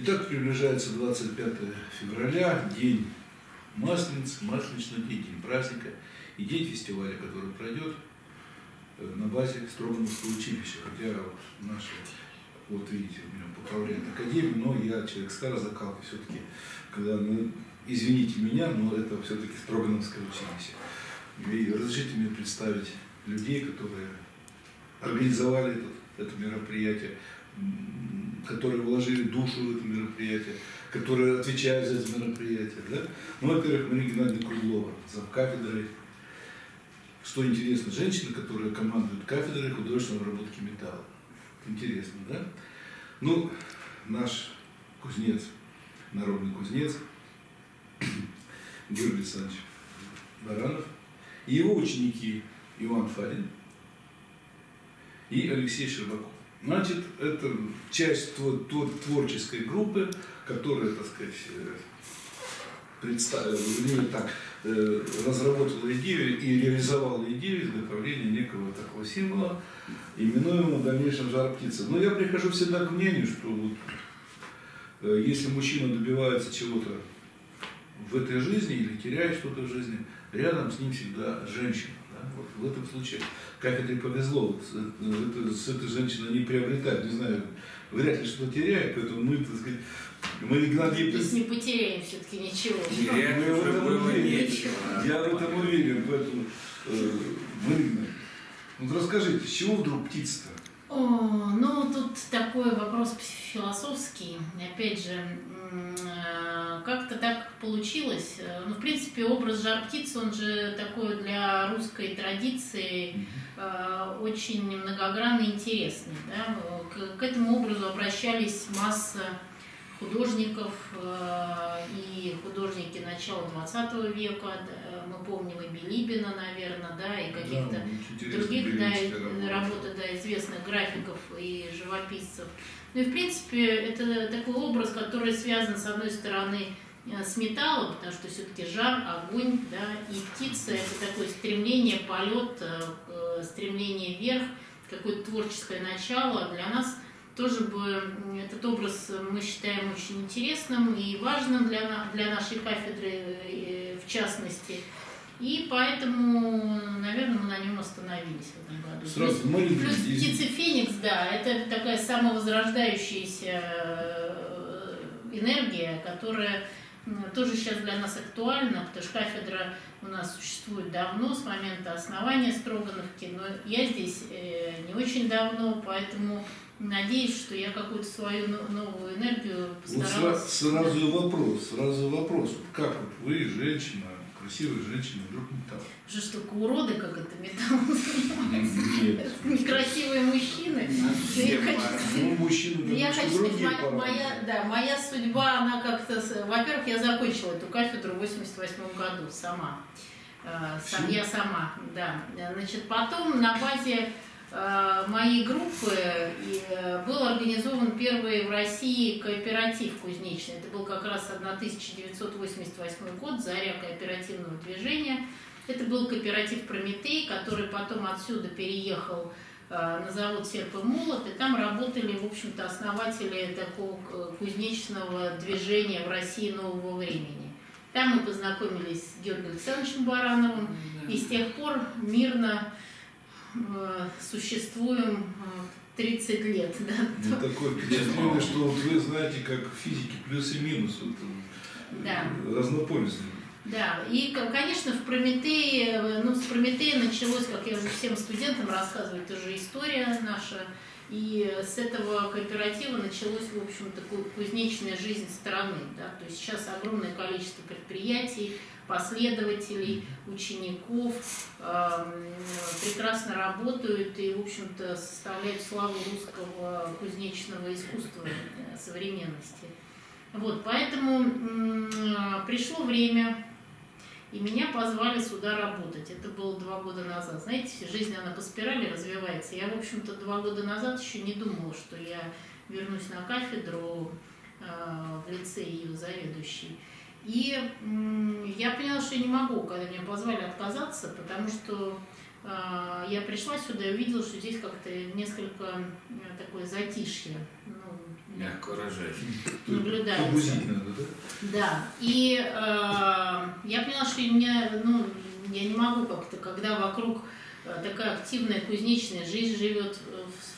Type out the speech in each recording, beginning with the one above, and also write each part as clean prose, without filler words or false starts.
Итак, приближается 25 февраля, день Маслениц, Масленичный день, день праздника и день фестиваля, который пройдет на базе Строгановского училища. Хотя вот наши, вот видите, у меня поправляет академию, но я человек старой закалки все-таки, когда, ну, извините меня, но это все-таки Строгановское училище. И разрешите мне представить людей, которые организовали это мероприятие, которые вложили душу в это мероприятие, которые отвечают за это мероприятие. Да? Ну, во-первых, Марина Геннадьевна Круглова, завкафедрой. Что интересно, женщина, которая командует кафедрой художественной обработки металла. Интересно, да? Ну, наш кузнец, народный кузнец, Георгий Александрович Баранов, и его ученики Иван Фадин и Алексей Щербаков. Значит, это часть творческой группы, которая, так сказать, разработала идею и реализовала идею изготовления некого такого символа, именуемого в дальнейшем жар-птица. Но я прихожу всегда к мнению, что вот, если мужчина добивается чего-то в этой жизни или теряет что-то в жизни, рядом с ним всегда женщина. Да? Вот в этом случае кафедре повезло, вот, с этой женщиной не приобретает, не знаю, вряд ли что-то теряет, поэтому мы, так сказать, мы не потеряем все-таки ничего. Я в этом уверен, поэтому Марина, вот расскажите, с чего вдруг птица-то? О, ну тут такой вопрос философский, опять же, как-то так получилось. Ну, в принципе, образ жар-птицы, он же такой для русской традиции очень многогранный и интересный. Да? К этому образу обращались масса художников, и художники начала 20 века, мы помним и Билибина, наверное, да, и каких-то других, да, работ, да, известных графиков и живописцев. Ну и, в принципе, это такой образ, который связан, с одной стороны, с металлом, потому что все-таки жар, огонь, да, и птица – это такое стремление, полет, стремление вверх, какое-то творческое начало. Для нас тоже бы этот образ мы считаем очень интересным и важным для нашей кафедры, в частности. И поэтому, наверное, мы на нем остановились в этом году. Сразу плюс птица Феникс, да, это такая самовозрождающаяся энергия, которая тоже сейчас для нас актуальна, потому что кафедра у нас существует давно, с момента основания Строгановки, но я здесь не очень давно, поэтому надеюсь, что я какую-то свою новую энергию постаралась. Вот сразу вопрос. Как вы, женщина, красивая женщина, вдруг металл? Уже штука уроды, как это металл называется. Некрасивые мужчины. Моя судьба, она как-то... Во-первых, я закончила эту кафедру в 1988 году сама. Я сама, да. Значит, потом на базе моей группы был организован первый в России кооператив кузнечный. Это был как раз 1988 год, заря кооперативного движения. Это был кооператив «Прометей», который потом отсюда переехал на завод «Серп и Молот», и там работали, в общем-то, основатели такого кузнечного движения в России нового времени. Там мы познакомились с Георгием Александровичем Барановым, и с тех пор мирно существуем 30 лет. Да? Ну, такое впечатление, что вот вы знаете, как в физике плюс и минус, вот, да, разнополюсные. Да, и, конечно, в Прометее, ну, с Прометея началось, как я уже всем студентам рассказываю, это же история наша, и с этого кооператива началась, в общем-то, кузнечная жизнь страны, да, то есть сейчас огромное количество предприятий, последователей, учеников прекрасно работают и, в общем-то, составляют славу русского кузнечного искусства современности. Вот, поэтому пришло время, и меня позвали сюда работать. Это было 2 года назад. Знаете, жизнь, она по спирали развивается. Я, в общем-то, 2 года назад еще не думала, что я вернусь на кафедру в лице ее заведующей. И я поняла, что я не могу, когда меня позвали, отказаться, потому что я пришла сюда и увидела, что здесь как-то несколько такое затишье. Ну, мягко выражаясь. Наблюдается. Да. И я поняла, что я не могу как-то, когда вокруг такая активная кузнечная жизнь живет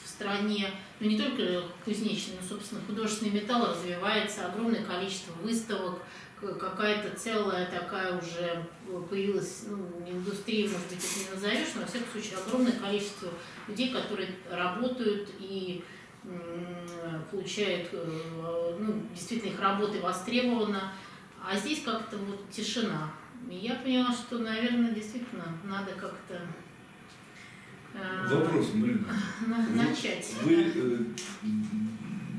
в стране, ну не только кузнечная, но, собственно, художественный металл развивается, огромное количество выставок, какая-то целая такая уже появилась, индустрия, может быть, это не назовешь, но, во всяком случае, огромное количество людей, которые работают и получают, действительно, их работы востребована, а здесь как-то вот тишина. И я поняла, что, наверное, действительно надо как-то... Вопрос, Марина. Начать. Вы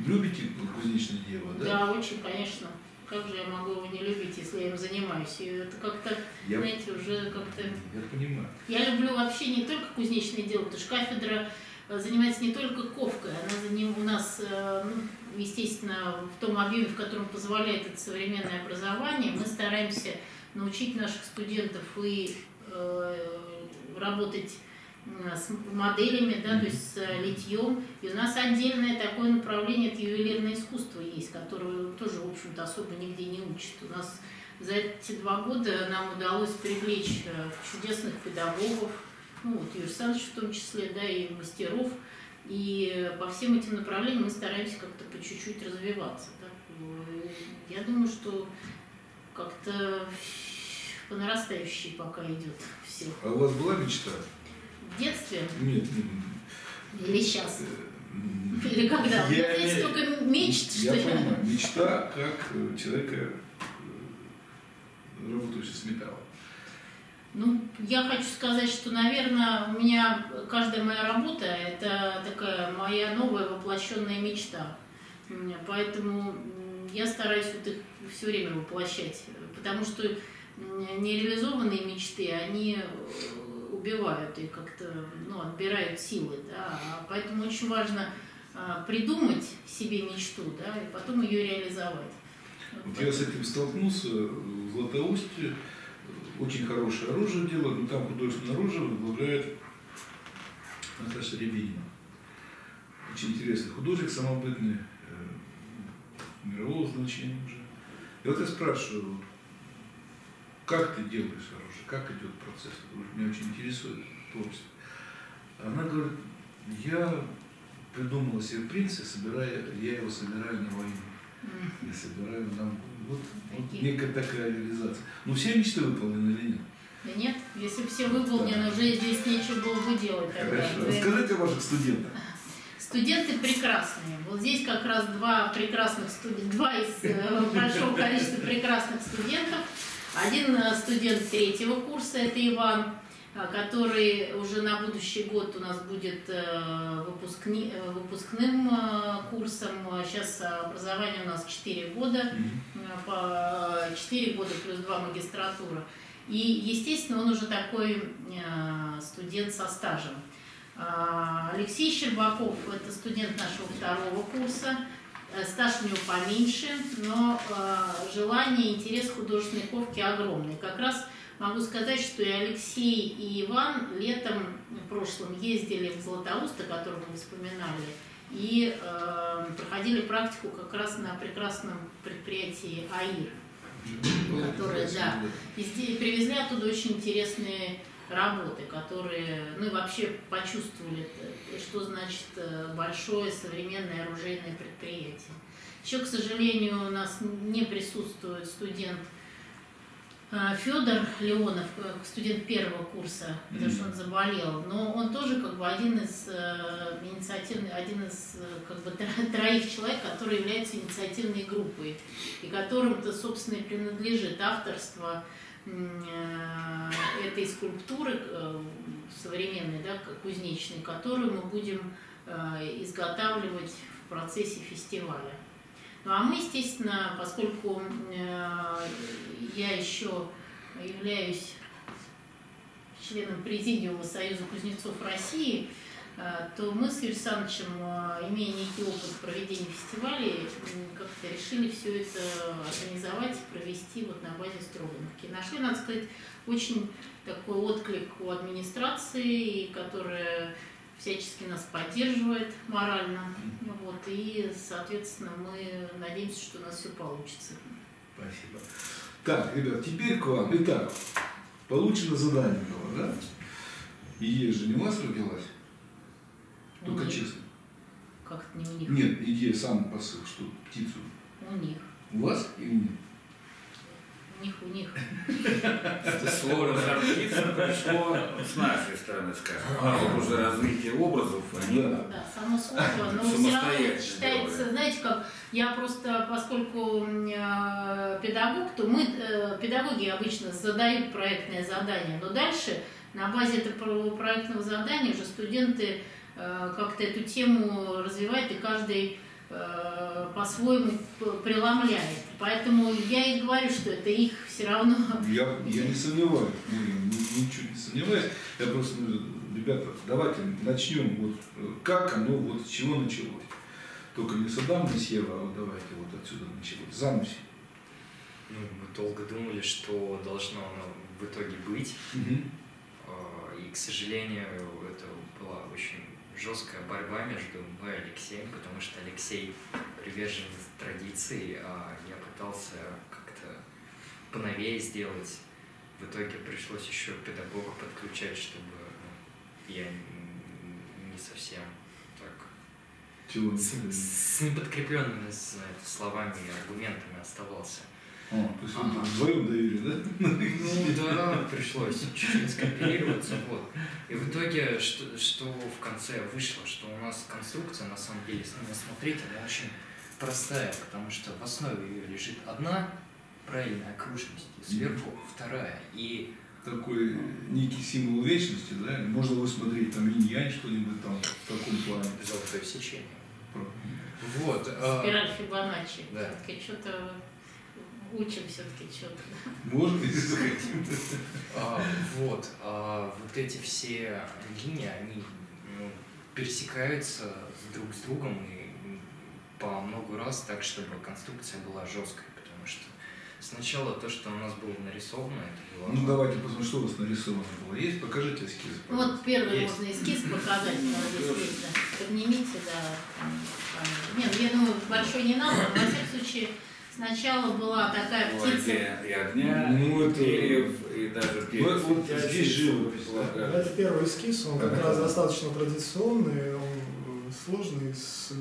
любите кузнечное дело, да? Да, очень, конечно. Как же я могу его не любить, если я им занимаюсь? И это как-то, знаете, уже как-то... Я понимаю. Я люблю вообще не только кузнечное дело, потому что кафедра занимается не только ковкой, она у нас, естественно, в том объеме, в котором позволяет это современное образование, мы стараемся научить наших студентов и работать с моделями, да, то есть с литьем. И у нас отдельное такое направление, это ювелирное искусство есть, которое тоже, в общем-то, особо нигде не учат. У нас за эти 2 года нам удалось привлечь чудесных педагогов, Юрий Александрович в том числе, да, и мастеров. И по всем этим направлениям мы стараемся как-то по чуть-чуть развиваться. Да. Я думаю, что как-то по нарастающей пока идет все. А у вас была мечта? В детстве? Нет. Или сейчас? Или когда? Здесь только мечт, что ли? Я понимаю, мечта как человека, работающего с металлом. Я хочу сказать, что, наверное, у меня каждая моя работа – это такая моя новая воплощенная мечта. Поэтому я стараюсь вот их все время воплощать, потому что нереализованные мечты, они убивают и как-то отбирают силы. Да? Поэтому очень важно придумать себе мечту, да, и потом ее реализовать. Вот я с этим столкнулся в Златоусте. Очень хорошее оружие делают, но там художественное оружие возглавляет Наташа Рябинина. Очень интересный художник, самобытный, мирового значения уже. И вот я спрашиваю, как ты делаешь оружие, как идет процесс, меня очень интересует творчество. Она говорит, я придумала себе принцип, я его собираю на войну, я собираю на войну. Вот некая такая реализация. Но все мечты выполнены или нет? Да нет, если бы все выполнены, уже здесь нечего было бы делать. Хорошо. Расскажите о ваших студентах. Студенты прекрасные. Вот здесь как раз 2 из большого количества прекрасных студентов. Один студент 3-го курса, это Иван, который уже на будущий год у нас будет выпускным курсом. Сейчас образование у нас 4 года, по 4 года плюс 2 магистратура. И, естественно, он уже такой студент со стажем. Алексей Щербаков – это студент нашего 2-го курса. Стаж у него поменьше, но желание и интерес к художественной ковке огромный. Как раз могу сказать, что и Алексей, и Иван летом в прошлом ездили в Златоуст, о котором мы вспоминали, и проходили практику как раз на прекрасном предприятии АИР, которые, да, и привезли оттуда очень интересные работы, которые, и вообще почувствовали, что значит большое современное оружейное предприятие. Еще, к сожалению, у нас не присутствует студент Федор Леонов, студент 1-го курса, потому что он заболел, но он тоже как бы один из как бы 3 человек, которые являются инициативной группой и которым-то, собственно, и принадлежит авторство этой скульптуры современной, да, кузнечной, которую мы будем изготавливать в процессе фестиваля. Ну а мы, естественно, поскольку я еще являюсь членом Президиума Союза Кузнецов России, то мы с Юрием Александровичем, имея некий опыт проведения фестивалей, как-то решили все это организовать и провести вот на базе Строгановки. Нашли, надо сказать, очень такой отклик у администрации, которая всячески нас поддерживает морально. Вот, и, соответственно, мы надеемся, что у нас все получится. Спасибо. Так, ребят, теперь к вам. Итак, получено задание было, да? И ей же не у вас родилась? Только честно. Как-то не у них. Нет, идея сам посыл, что птицу. У них. У вас и у них? У них. Слово «жар-птица» пришло с нашей стороны, скажем. А уже развитие образов. Да, само слово, но все равно считается, знаете, как я просто, поскольку педагог, то мы, педагоги обычно задают проектное задание, но дальше на базе этого проектного задания уже студенты как-то эту тему развивают, и каждый по-своему преломляет. Поэтому я и говорю, что это их все равно. Я не сомневаюсь, ничуть не сомневаюсь. Я просто, ребята, давайте начнем. Вот как оно, вот с чего началось. Только не с Адама, не с Евы, а вот давайте вот отсюда началось. Замуси. Ну, мы долго думали, что должно оно в итоге быть. Угу. И, к сожалению, это была очень жесткая борьба между мной и Алексеем, потому что Алексей привержен традиции, а я пытался как-то поновее сделать. В итоге пришлось еще педагога подключать, чтобы я не совсем так с неподкрепленными словами и аргументами оставался. О, то есть вы вдвоем доверили, да? Ну да, пришлось чуть-чуть скопироваться. Вот. И в итоге, что в конце вышло, что у нас конструкция, на самом деле, если вы смотрите, она очень простая, потому что в основе ее лежит одна правильная окружность, сверху вторая. И такой некий символ вечности, да? Можно его смотреть, там инь-янь что-нибудь там в таком плане. Золотое сечение. Вот. Спираль Фибоначчи. Да. Что-то учим все-таки что-то. Может быть, если захотим. Вот эти все линии, они пересекаются друг с другом и по много раз так, чтобы конструкция была жесткой, потому что сначала то, что у нас было нарисовано, это было... Ну давайте посмотрим, что у вас нарисовано было. Есть? Покажите эскиз. Пожалуйста. Вот первый можно эскиз показать. Поднимите, да. Нет, я думаю, большой не надо, но во всяком случае... Сначала была такая птица. И огня, и деревьев, и даже пьев. Вот здесь живопись. Это первый эскиз, он как раз достаточно традиционный, он сложный, с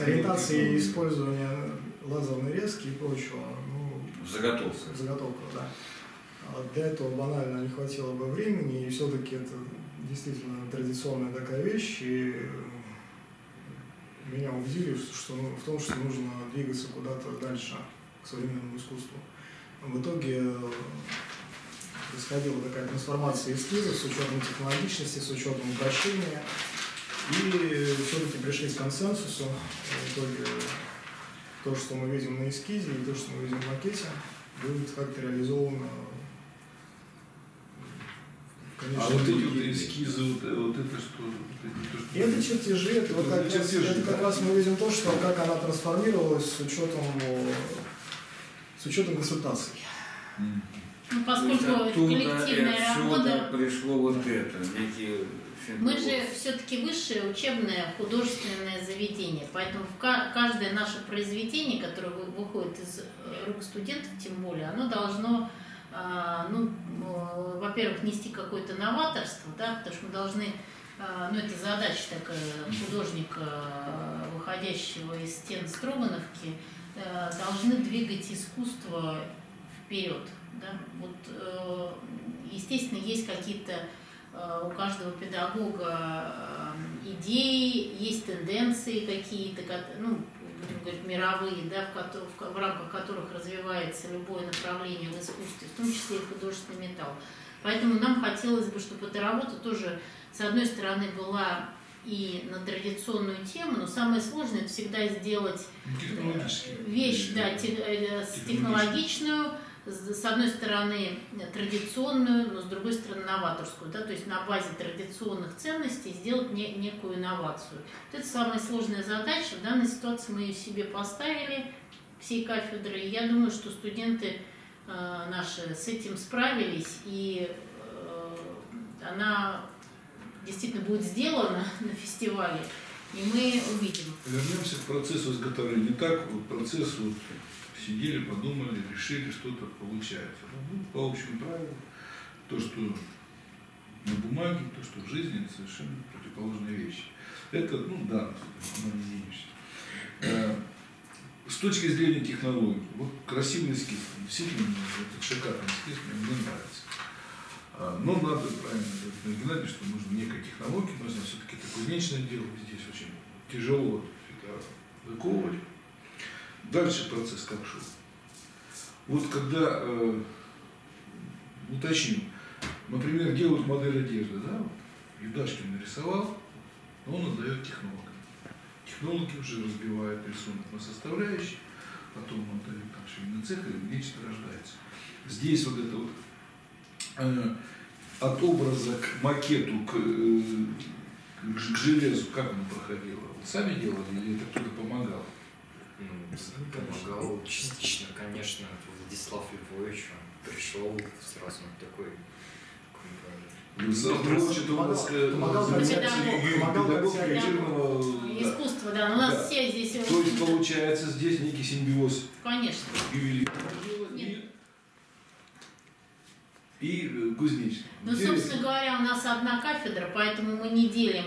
ориентацией использования лазерной резки и прочего. Заготовка. Заготовка, да. Для этого банально не хватило бы времени, и все-таки это действительно традиционная такая вещь. И меня убедили в том, что нужно двигаться куда-то дальше, к современному искусству. В итоге происходила такая трансформация эскизов с учетом технологичности, с учетом упрощения. И все-таки пришли к консенсусу. В итоге то, что мы видим на эскизе, и то, что мы видим в макете, будет как-то реализовано. Конечно, а вот эти вот эскизы, вот это что? И это чертежи, это как раз мы видим то, что как она трансформировалась с учетом консультаций. Ну, поскольку коллективная работа... пришло вот это. Мы же все-таки высшее учебное художественное заведение, поэтому каждое наше произведение, которое выходит из рук студентов, тем более, оно должно... во-первых, нести какое-то новаторство, да, потому что мы должны, это задача такая художника, выходящего из стен Строгановки, должны двигать искусство вперед. Да? Вот, естественно, есть какие-то у каждого педагога идеи, есть тенденции какие-то, будем говорить, мировые, да, в рамках которых развивается любое направление в искусстве, в том числе и художественный металл. Поэтому нам хотелось бы, чтобы эта работа тоже, с одной стороны, была и на традиционную тему, но самое сложное – это всегда сделать вещь, да, технологичную, с одной стороны традиционную, но с другой стороны новаторскую, да, то есть на базе традиционных ценностей сделать некую инновацию. Вот это самая сложная задача, в данной ситуации мы ее себе поставили, всей кафедры, и я думаю, что студенты наши с этим справились, и она действительно будет сделано на фестивале, и мы увидим. Вернемся к процессу изготовления. Так, вот процесс, вот, сидели, подумали, решили, что-то получается. Ну, по общему правилу, то, что на бумаге, то, что в жизни, это совершенно противоположные вещи. Это, ну, да, с точки зрения технологий, вот красивый эскиз, действительно, это шикарный эскиз, мне нравится. Но надо правильно говорить, Геннадий, что нужно некая технология, нужно все-таки это кузнечное дело, здесь очень тяжело это выковывать. Дальше процесс как шел. Вот когда, уточним, например, делают модель одежды, да, вот, Юдашкин нарисовал, но он отдает технологам. Технологи уже разбивают рисунок на составляющие, потом он отдает там швейный цех, и нечто рождается. Здесь вот это вот от образа к макету, к железу, как оно проходило? Вот сами делали или это кто-то помогал? Ну, помогал частично, конечно, Владислав Львович, он пришел сразу такой. Искусство, да, у нас да. Все здесь... То есть, получается, здесь некий симбиоз. Конечно. И кузнечный. Ну, собственно говоря, у нас одна кафедра, поэтому мы не делим,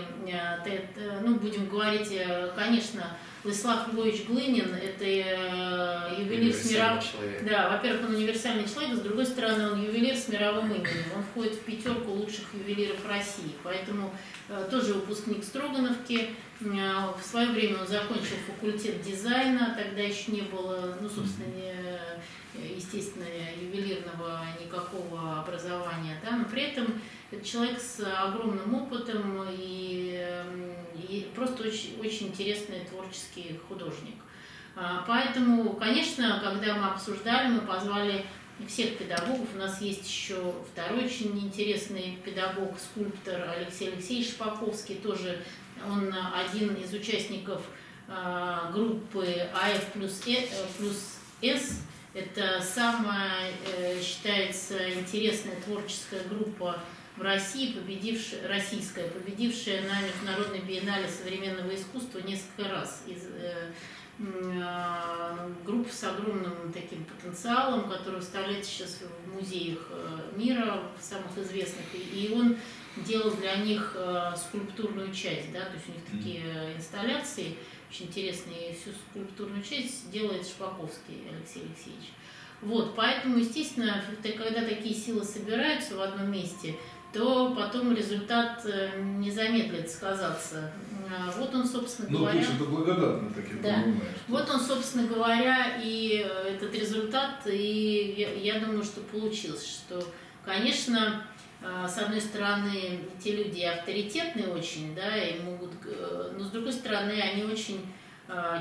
ну, будем говорить, конечно, Вячеслав Львович Глынин, это ювелир с мировым... Да, во-первых, он универсальный человек, с другой стороны, он ювелир с мировым именем. Он входит в пятерку лучших ювелиров России, поэтому тоже выпускник Строгановки. В свое время он закончил факультет дизайна, тогда еще не было, ну, собственно, естественно, ювелирного никакого образования, да, но при этом это человек с огромным опытом и просто очень, очень интересный творческий художник. Поэтому, конечно, когда мы обсуждали, мы позвали всех педагогов. У нас есть еще второй очень интересный педагог, скульптор Алексей Алексеевич Шпаковский, тоже он один из участников группы АФ плюс С. Это самая, считается, интересная творческая группа в России, победившая на Международной биеннале современного искусства несколько раз. Группа с огромным таким потенциалом, который выставляется сейчас в музеях мира, самых известных. И он делал для них скульптурную часть, да, то есть у них такие инсталляции. Очень интересно, и всю скульптурную часть делает Шпаковский Алексей Алексеевич. Вот, поэтому, естественно, когда такие силы собираются в одном месте, то потом результат не замедлит сказаться. Вот он, собственно говоря... Ну, это благодатно, так я понимаю. Вот он, собственно говоря, и этот результат, и я думаю, что получилось, что, конечно... С одной стороны, те люди авторитетные очень, да, и могут, но с другой стороны, они очень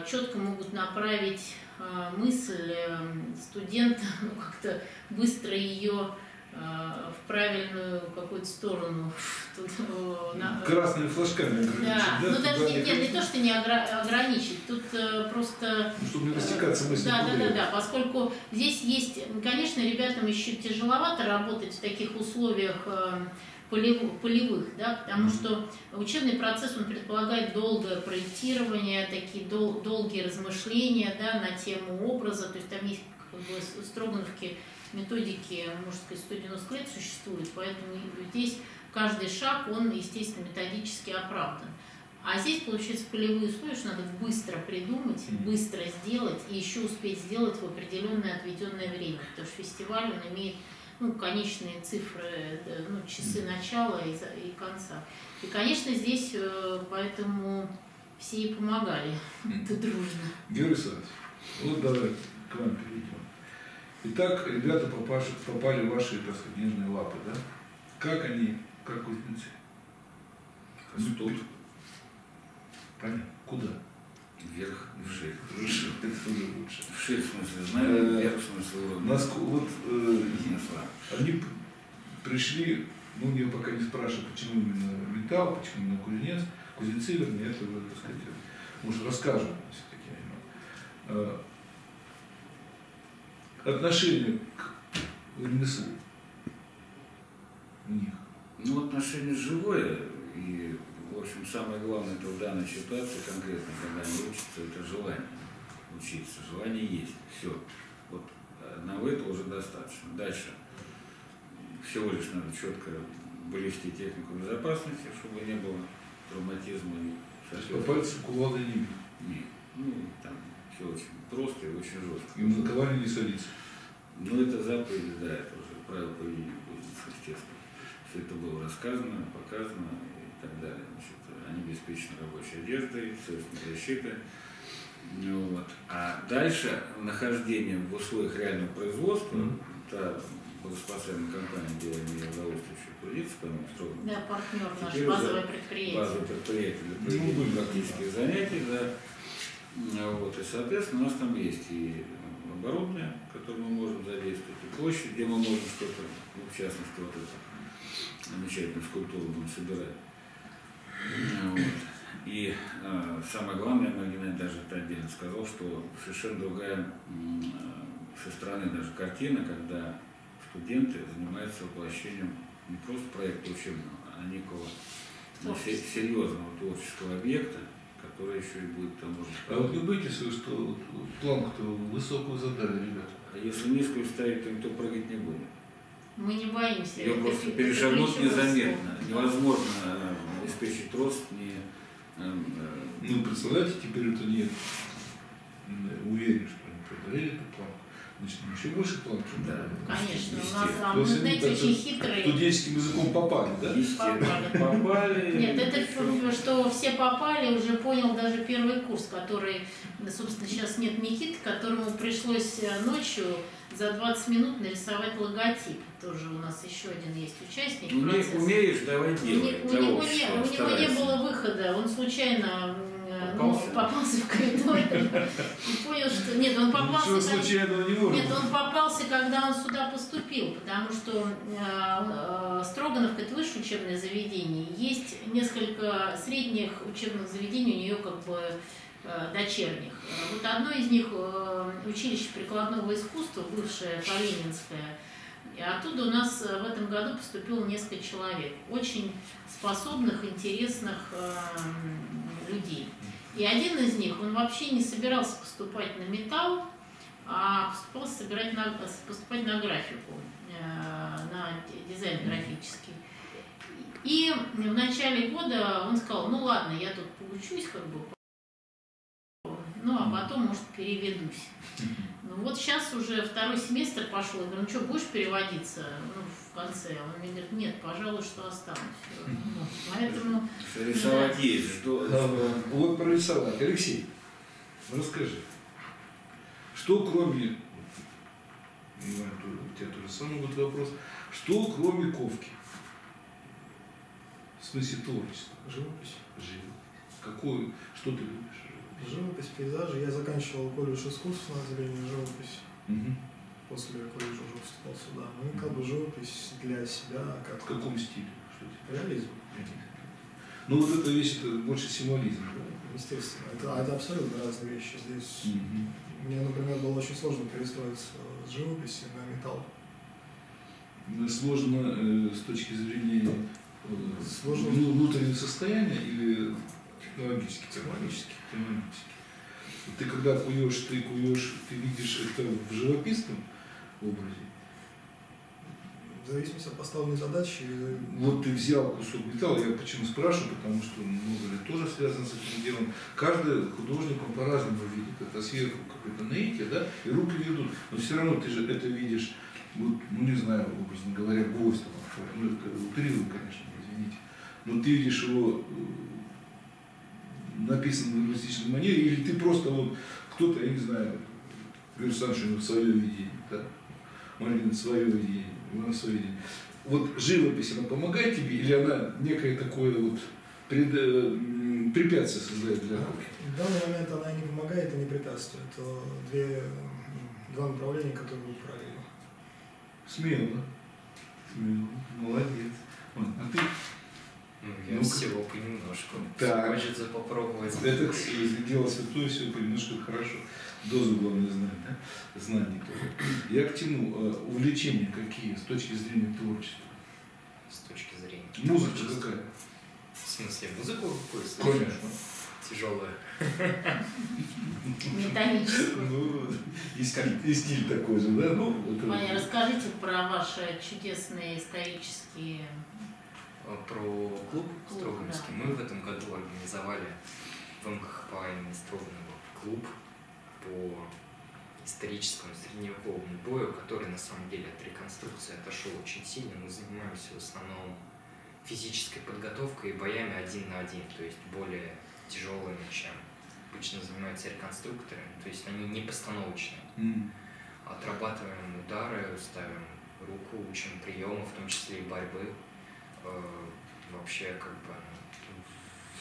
четко могут направить мысль студента, ну, как-то быстро ее в правильную какую-то сторону. Красными флажками ограничить. Да, да? Ну, даже не то, что не ограничить, тут просто... Ну, чтобы не растекаться мысли. Да, поскольку здесь есть, конечно, ребятам еще тяжеловато работать в таких условиях полевых, да, потому что учебный процесс, он предполагает долгое проектирование, такие долгие размышления, да, на тему образа, то есть там есть как бы Строгановки, методики, можно сказать, 190 лет существуют, поэтому здесь каждый шаг, он, естественно, методически оправдан. А здесь, получается, полевые условия, что надо быстро придумать, быстро сделать и еще успеть сделать в определенное отведенное время, потому что фестиваль, он имеет, ну, конечные цифры, ну, часы начала и конца. И, конечно, здесь поэтому все и помогали, это дружно. Георгий Александрович, вот давай к вам перейдем. Итак, ребята попали в ваши, так сказать, нежные лапы, да? Как они, как кузнецы? Растут. Понятно. Куда? Вверх и вширь. Это уже лучше. Вширь, в смысле, знаю, вверх, в смысле, насколько вот они пришли, ну, я пока не спрашиваю, почему именно металл, почему именно кузнец, кузнецы, вернее, это, так сказать, может, расскажем все-таки. Отношение к ремеслу у них? Ну, отношение живое, И, в общем, самое главное, это в данной ситуации конкретно, когда они учатся, это желание учиться. Желание есть. Все. Вот одного этого уже достаточно. Дальше всего лишь надо четко блести технику безопасности, чтобы не было травматизма. Пальцы кулака не бить? Нет. Ну, там все очень просто и очень жестко. И на ковале не садиться? Ну, это заповеди, да, это уже правило поведения кузнеца, естественно. Все это было рассказано, показано и так далее. Значит, они обеспечены рабочей одеждой, собственной защитой. Вот. А дальше нахождение в условиях реального производства, та благоспасаемая компания, где они удовольствующие трудиться, по-моему, Строгановка. Да, партнер наш, базовое предприятие. Базовое предприятие для проведения практических занятий, да. Вот. И, соответственно, у нас там есть и оборудование, которое мы можем задействовать, и площадь, где мы можем что-то, ну, в частности, вот эту замечательную скульптуру будем собирать. Вот. И самое главное, Марина Геннадьевна даже это отдельно сказал, что совершенно другая со стороны даже картина, когда студенты занимаются воплощением не просто проекта учебного, а некого серьезного творческого объекта, который еще и будет там уже... А вот не бойтесь, что планку-то высокую задали, ребята? А если низкую ставить, то никто прыгать не будет. Мы не боимся. Ее просто перешагнуть незаметно. Невозможно обеспечить рост, не... Ну, представляете, теперь это нет. Уверен, что они продали эту планку. Значит, еще больше планку. Да, конечно, у нас там, вы знаете, очень хитрые. Студенческим языком попали, да? Попали. Нет, это что все попали, уже понял даже первый курс, который, собственно, сейчас нет Никиты, которому пришлось ночью за 20 минут нарисовать логотип. Тоже у нас еще один есть участник. Умеешь, давай делай. У него не было выхода, он случайно попался в коридор и понял, что... Нет, он попался, когда он сюда поступил, потому что Строгановка – это высшее учебное заведение. Есть несколько средних учебных заведений у нее как бы дочерних. Вот одно из них – училище прикладного искусства, бывшее Ленинское. И оттуда у нас в этом году поступило несколько человек, очень способных, интересных людей. И один из них, он вообще не собирался поступать на металл, а поступать на графику, на дизайн графический. И в начале года он сказал, ну ладно, я тут поучусь, как бы, ну а потом, может, переведусь. Ну вот сейчас уже второй семестр пошел, я говорю, ну что, будешь переводиться, ну, в конце? Он мне говорит, нет, пожалуй, что останусь. Ну, поэтому... Рисовать есть, что... Вот про рисовать. Алексей, расскажи, что кроме... У тебя тоже самый вот вопрос. Что кроме ковки? В смысле творчества? Живопись. Какую? Что ты любишь? Живопись, пейзажи. Я заканчивал колледж искусств на отделении живописи. После колледжа уже вступал сюда. Ну и как бы живопись для себя. Как в каком стиле? Реализм. Ну вот эта вещь, это больше символизм. Да, естественно. Это абсолютно разные вещи. Здесь мне, например, было очень сложно перестроиться с живописи на металл. Сложно с точки зрения внутреннего состояния или... Технологически, технологически. Ты когда куешь, ты видишь это в живописном образе? В зависимости от поставленной задачи. Вот ты взял кусок металла, я почему спрашиваю, потому что много лет тоже связано с этим делом. Каждый художник по-разному видит это сверху, какое-то наитие, да, и руки ведут. Но все равно ты же это видишь, вот, ну не знаю, образно говоря, гвоздь, ну это утрирую, конечно, извините, но ты видишь его написано в реалистичной манере, или ты просто вот кто-то, я не знаю, Юрий Александрович, свое видение, да? Марина, свое видение, Иван, свое видение. Вот живопись, она помогает тебе, или она некое такое вот препятствие создает для работы? В данный момент она не помогает и не препятствует. Это два направления, которые будут правильны. Смело. Смело. Молодец. А ты? Ну, я всего понемножку. Так. Хочется попробовать. Это дело святое, все понемножку хорошо. Дозу, главное, знать, да? Знаний. Я к чему? Увлечения какие с точки зрения творчества? С точки зрения. Музыка какая? В смысле, музыку какую слушаешь? Конечно. Тяжелую. Металлическую. Ну, и стиль такой же, да? Ну, это... Маня, расскажите про ваши чудесные исторические... Про клуб Строгановский. Да. Мы в этом году организовали в МКХПА имени Строганова клуб по историческому средневековому бою, который на самом деле от реконструкции отошел очень сильно. Мы занимаемся в основном физической подготовкой и боями один на один, то есть более тяжелыми, чем обычно занимаются реконструкторы. То есть они не постановочные. Отрабатываем удары, ставим руку, учим приемы, в том числе и борьбы. Вообще, как бы,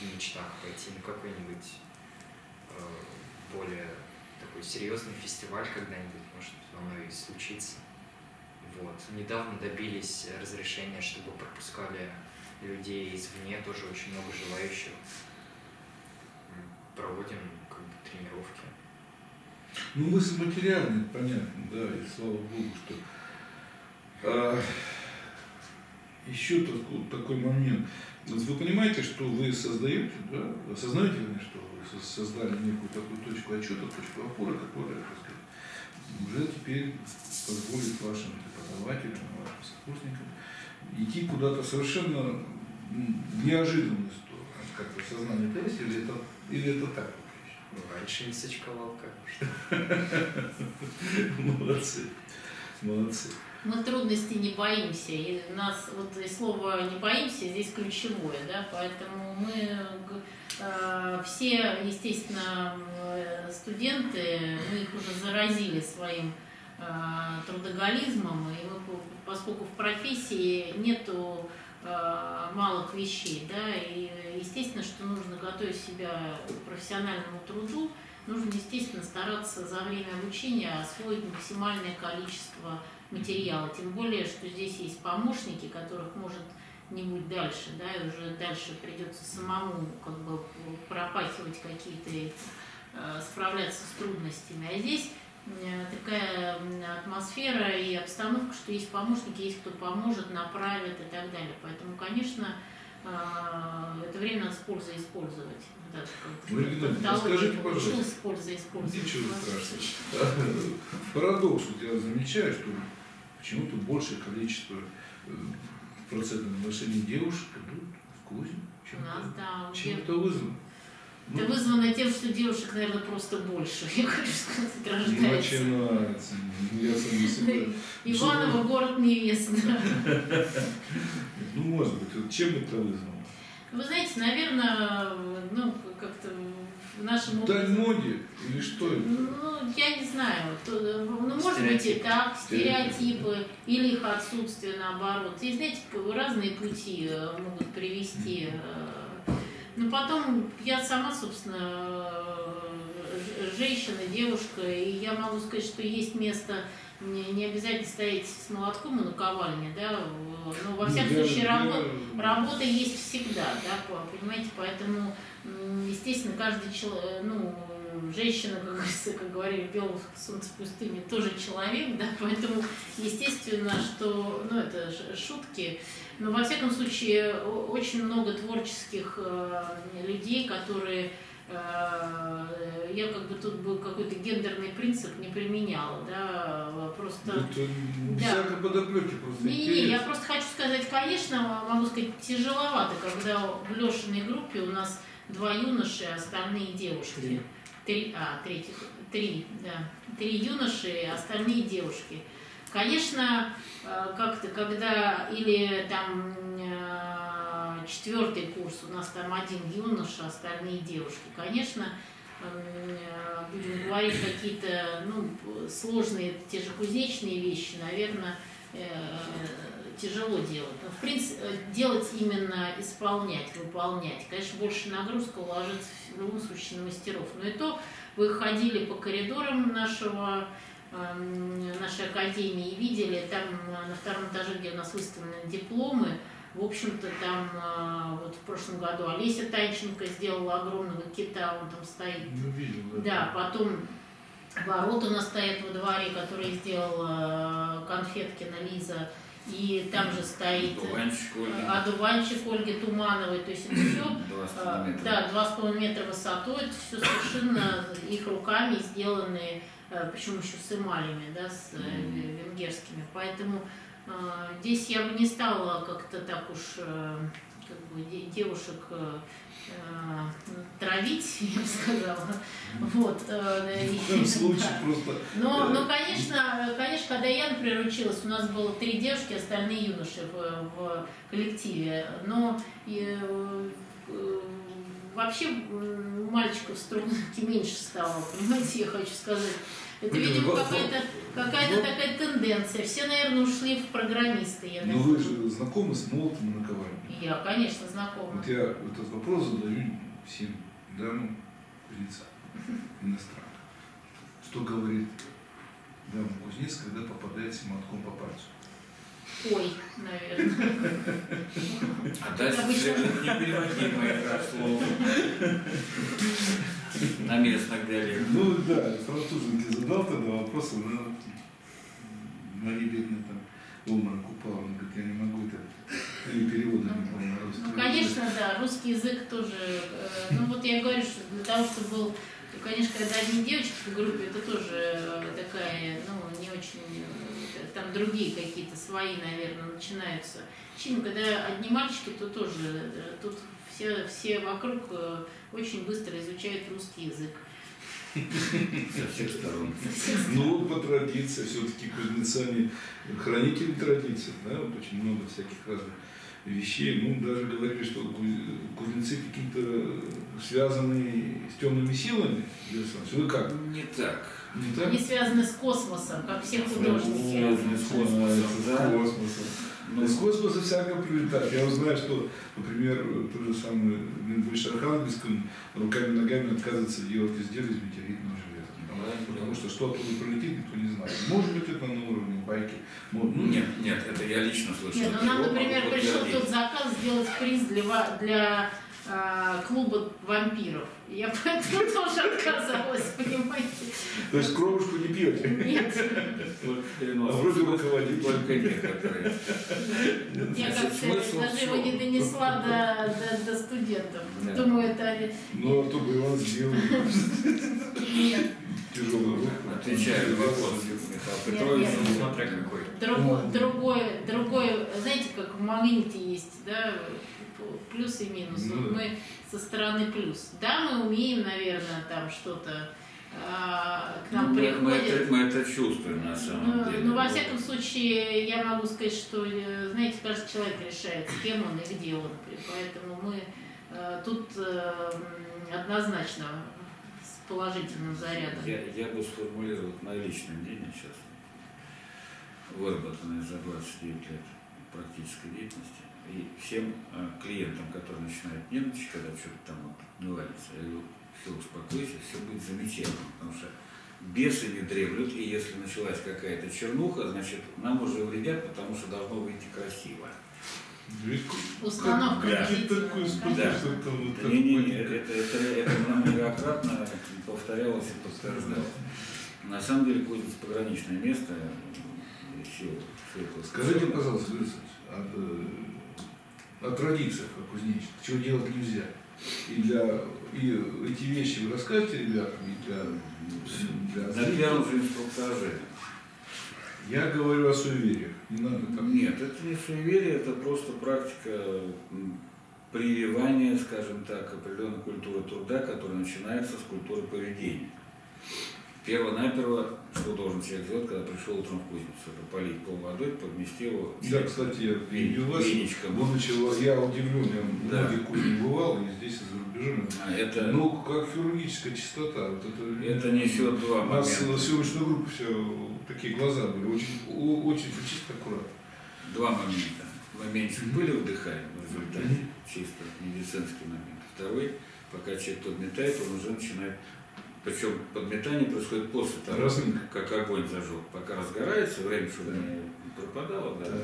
в мечтах пойти на какой-нибудь более такой серьезный фестиваль когда-нибудь, может, оно и случится. Вот. Недавно добились разрешения, чтобы пропускали людей извне, тоже очень много желающих. Проводим, как бы, тренировки. Ну, мысль материальная, понятно, да, и слава богу, что... Еще такой момент. Вы понимаете, что вы создаете, да, осознаете, что вы создали некую такую точку отчета, точку опоры, которая, так сказать, уже теперь позволит вашим преподавателям, вашим сокурсникам идти куда-то совершенно в неожиданную сторону. Как-то сознание то есть, или это так? Раньше не сочковал, как уж. Молодцы. Молодцы. Мы трудностей не боимся, и нас вот и слово «не боимся» здесь ключевое, да, поэтому мы все, естественно, студенты, мы их уже заразили своим трудоголизмом, и мы, поскольку в профессии нету малых вещей, да, и естественно, что нужно готовить себя к профессиональному труду, нужно, естественно, стараться за время обучения освоить максимальное количество материала, тем более, что здесь есть помощники, которых может не быть дальше, да, и уже дальше придется самому, как бы, пропахивать какие-то, справляться с трудностями. А здесь такая атмосфера и обстановка, что есть помощники, есть кто поможет, направит и так далее. Поэтому, конечно, это время надо с пользой использовать. Да, скажите, пожалуйста, ничего страшного. Парадокс, вот я замечаю, что почему-то большее количество процентных отношений девушек идут в кузне. Чем это вызвано? Это вызвано тем, что девушек, наверное, просто больше. Я хочу сказать, рождается. Начинается. Я сам не себя. Иваново город невест. Ну, может быть, чем это вызвано? Вы знаете, наверное, ну, как-то в нашем... Да, моде или что это? Ну, я не знаю. Ну, может быть, и так, стереотипы или их отсутствие, наоборот. И, знаете, разные пути могут привести. Но потом я сама, собственно, женщина, девушка, и я могу сказать, что есть место... Не обязательно стоять с молотком и наковальне, да, но во всяком случае работа есть всегда, да, понимаете, поэтому, естественно, каждый человек, ну, женщина, как говорили, белое солнце пустыни, тоже человек, да, поэтому, естественно, что, ну, это шутки, но во всяком случае очень много творческих людей, которые... Я, как бы, тут бы какой-то гендерный принцип не применяла, да, просто... Это всякой подоплеки просто. Не-не-не, я просто хочу сказать, конечно, могу сказать, тяжеловато, когда в Лешиной группе у нас 2 юноши, остальные девушки. 3 юноши, остальные девушки. Конечно, как-то, когда, или там... 4-й курс, у нас там 1 юноша, остальные девушки. Конечно, будем говорить какие-то, ну, сложные, те же кузнечные вещи, наверное, тяжело делать. Но, в принципе, делать именно исполнять, выполнять. Конечно, больше нагрузка ложится в любом случае на мастеров. Но и то вы ходили по коридорам нашей академии и видели, там на 2-м этаже, где у нас выставлены дипломы, в общем-то, там вот в прошлом году Олеся Танченко сделала огромного кита, он там стоит. Ну, видел, да. Да, потом ворота у нас стоят во дворе, которые сделала Конфеткина Лиза. и там же стоит Адуванчик Ольги Тумановой, то есть это все 2,5 метра высотой, это все совершенно их руками сделанные, причем еще с эмалями, да, с венгерскими, поэтому здесь я бы не стала как-то так уж как бы, девушек травить, я бы сказала. Вот. В этом случае просто... Но, конечно, когда я, например, училась, у нас было 3 девушки, остальные юноши в коллективе. Но вообще мальчиков в Строгановке меньше стало, понимаете, я хочу сказать. Это, видимо, какая-то такая тенденция. Все, наверное, ушли в программисты. Я думаю. Но вы же знакомы с молотом и наковальней? Я, конечно, знакома. Вот я этот вопрос задаю всем дамам лица иностранных. Что говорит дама кузнец, когда попадается молотком по пальцу? Ой, наверное. А дальше следует непереводимое слово. На местных диалектах. Ну да, француженке задал тогда вопрос, она на небедной там обморок упала, она говорит, я не могу это переводом на русский. Ну конечно, да, русский язык тоже, ну вот я говорю, что для того, чтобы был, конечно, когда одни девочки в группе, это тоже такая, ну не очень, там другие какие-то свои, наверное, начинаются. Чем, когда одни мальчики, то тоже, тут все вокруг очень быстро изучают русский язык. Со всех сторон. Ну, по традиции, все-таки кузнецами хранители традиций, да, вот очень много всяких разных вещей. Ну, даже говорили, что кузнецы какие-то связаны с темными силами. Вы как? Не так. Не так? Они связаны с космосом, как все художники. Связаны с космосом, да? Но из космоса всякого прилетает. Я узнаю, что, например, тот же самый Миндович Архангельском руками-ногами отказывается делать изделия из метеоритного железа. Потому что что оттуда прилетит, никто не знает. Может быть, это на уровне байки. Может, ну, нет, это я лично слышал. Нет, но нам, например, пришел тот заказ сделать приз для клуба вампиров. Я поэтому тоже отказалась, понимаете? То есть кровушку не пьете? Нет. А вроде руководитель. Только некоторые. Я как-то даже его не донесла до студентов. Думаю, это... Ну, а то бы Иван сделал. Нет. Тяжелый рук. Отвечаю на вопрос. Другой, знаете, как в магните есть, да? Плюс и минус. Вот мы со стороны плюс. Да, мы умеем, наверное, там что-то к нам приходит. Мы это чувствуем на самом деле. Ну, во всяком случае, я могу сказать, что, знаете, каждый человек решает, с кем он и где он. Поэтому мы тут однозначно с положительным зарядом. Я бы сформулировал мое личное мнение сейчас, выработанное за 29 лет практической деятельности. И всем клиентам, которые начинают нервничать, когда что-то там подневается, я говорю, все, успокойся, все будет замечательно, потому что бесы не дремлют, и если началась какая-то чернуха, значит, нам уже вредят, потому что должно выйти красиво. Установка. Да. Это многократно повторялось и подтверждалось. На самом деле будет пограничное место. Скажите, пожалуйста, Юрий Александрович, о традициях кузнечных, чего делать нельзя. И эти вещи вы расскажете ребятам, и для первого же инструктажа. Я говорю о суевериях. Не надо там. Нет, это не суеверие, это просто практика прививания, скажем так, определенной культуры труда, которая начинается с культуры поведения. Перво-наперво, что должен человек сделать, когда пришел утром в кузницу? Это полить пол водой, подмести его... Да, кстати, я удивлен, я в многих кузнях бывал, и здесь, и за рубежом. Ну, как хирургическая чистота. Вот это несет два момента. У нас на съемочную группу все такие глаза были, очень чисто, аккуратно. Два момента. Моментик были, вдыхаем в результате, чисто медицинский момент. Второй, пока человек подметает, он уже начинает... Причем подметание происходит после того, как огонь зажег. Пока разгорается, время что-то пропадало, да.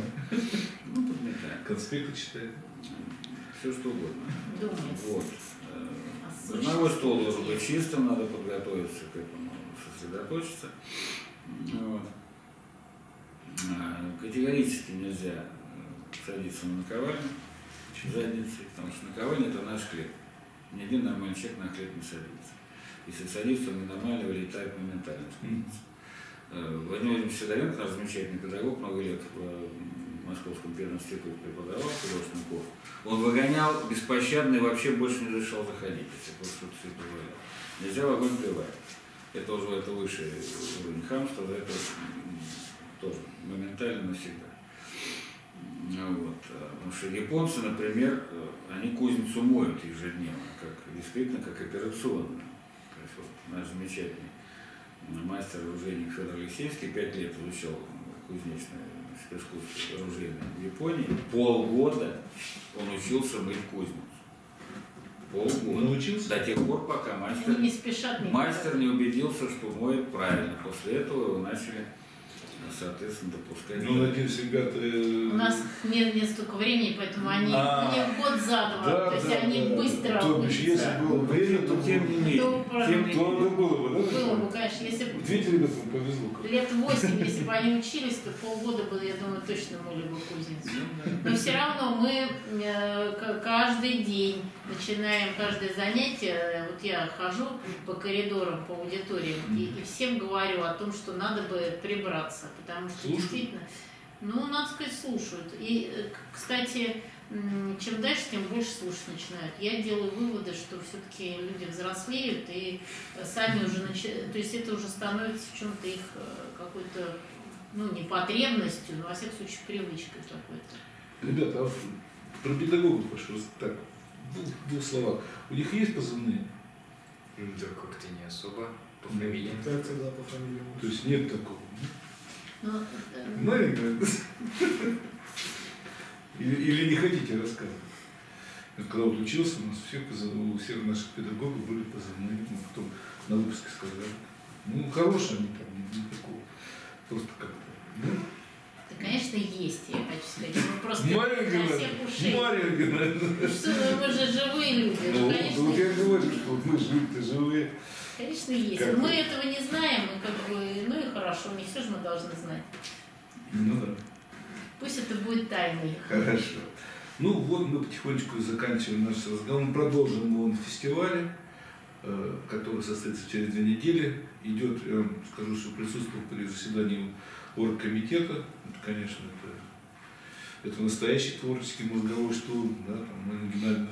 Ну, подметаем. Конспекты читает. Все что угодно. Вот. Зерновой стол должен быть чистым, надо подготовиться к этому, сосредоточиться. Вот. Категорически нельзя садиться на наковальню задницей, потому что наковальня – это наш хлеб. Ни один нормальный человек на хлеб не садится. Если садится, он ненормально вылетает моментально. Владимир Сидаренко, Сидаренко, наш замечательный педагог, много лет в Московском первом институте преподавал художественный курс, он выгонял беспощадно и вообще больше не разрешал заходить, если просто все это говорил. Нельзя в огонь плевать. Это уже это высший уровень хамства, это тоже моментально навсегда. Вот. Потому что японцы, например, они кузницу моют ежедневно, как, действительно, как операционную. То есть вот наш замечательный мастер оружейник Федор Алексеевский 5 лет изучал кузнечное искусство оружейное в Японии. Полгода он учился быть кузницей. Полгода. Научился? До тех пор, пока мастер не, спешат, не убедился, что моет правильно. После этого его начали, соответственно, допускать. Ну, надеюсь, ребята... У нас нет столько времени, поэтому они в год задом. Да, то есть они быстро... То бишь, если было время, то тем не менее. То было бы, да? Было бы, конечно. Если бы... Видите, ребятам повезло. Лет 8, если бы они учились, то полгода бы, я думаю, точно могли бы кузнецу. Но все равно мы каждый день начинаем каждое занятие. Вот я хожу по коридорам, по аудиториям, и всем говорю о том, что надо бы прибраться. Потому что действительно, ну, надо сказать, слушают. И, кстати, чем дальше, тем больше слушать начинают. Я делаю выводы, что все-таки люди взрослеют и сами уже начинают. То есть это уже становится в чем-то их какой-то, ну, не потребностью, но, во всяком случае, привычкой какой-то. Ребята, а про педагогов ваш так, в двух словах. У них есть позывные? Да как-то не особо. По фамилии. Так, да, по фамилии. То есть нет такого. Марина, или не хотите рассказывать? Когда вот учился, у нас у всех наших педагогов были позывные, мы потом на выпуске сказали. Ну, хорошие они там, никакого. Просто как-то. Да, конечно, есть, я хочу сказать. Мы просто на всех ушей. Марина Геннадьевна. Что, мы же живые люди. Ну, вот я говорю, что мы живые-то живые. Конечно, есть. Как мы этого не знаем, и как бы, ну и хорошо, не все же мы должны знать. Ну да. Пусть это будет тайной. Хорошо. Ну вот мы потихонечку заканчиваем наш разговор. Мы продолжим его на фестивале, который состоится через 2 недели. Идет, я вам скажу, что присутствовал при заседании оргкомитета. Это, конечно, это настоящий творческий мозговой штурм. Да, там Марина Геннадьевна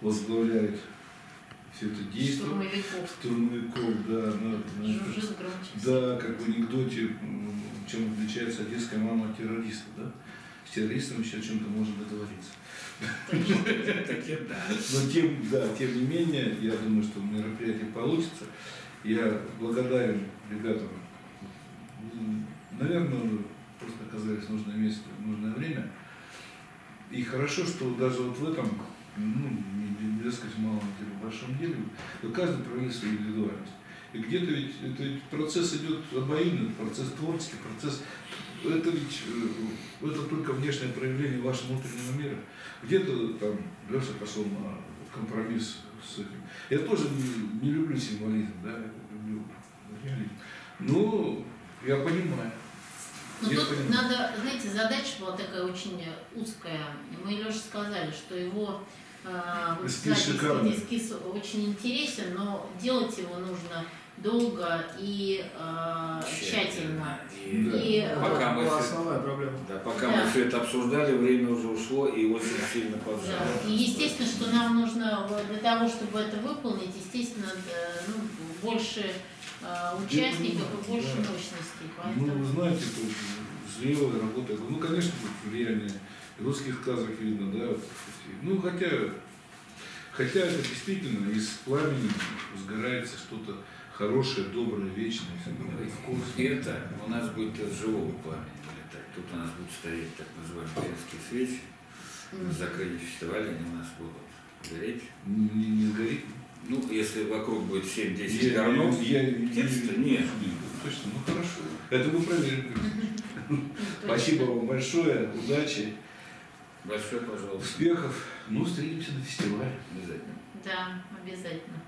возглавляет все это действие. Стурмовиков, да. Да, как в анекдоте, чем отличается одесская мама от террориста, да? С террористом еще о чем-то можно договориться. Но тем не менее, я думаю, что мероприятие получится. Я благодарен ребятам. Наверное, просто оказались в нужное место, в нужное время. И хорошо, что даже вот в этом, ну, сказать, малом деле, в большом деле, каждый проявляет свою индивидуальность. И где-то ведь, это ведь процесс идет обоюдный, процесс творческий, процесс, это ведь, это только внешнее проявление вашего внутреннего мира. Где-то там Леша пошел на компромисс с этим. Я тоже не люблю символизм, да, я люблю реализм. Но я понимаю. Ну тут понимаю. Надо, знаете, задача была такая очень узкая. Мы Леше сказали, что его эскиз очень интересен, но делать его нужно долго и тщательно. Пока основная проблема. Да, пока мы все это обсуждали, время уже ушло и очень сильно поджало. Да. И естественно, что нам нужно для того, чтобы это выполнить, естественно, ну, больше участников и больше мощностей. Поэтому... Ну, вы знаете, зрелая работа, ну, конечно, реальная. Русских казах видно, да, ну хотя это действительно из пламени сгорается что-то хорошее, доброе, вечное. И это у нас будет от живого пламени вылетать. Тут у нас будут стоять так называемые крымские свечи. На закрытии фестиваля они у нас будут гореть. Не сгорит? Ну, если вокруг будет 7-10 горнов, птица-то нет. Точно, ну хорошо. Это мы проверим. Спасибо вам большое, удачи. Большое, пожалуйста. Успехов. Ну, встретимся на фестивале. Обязательно. Да, обязательно.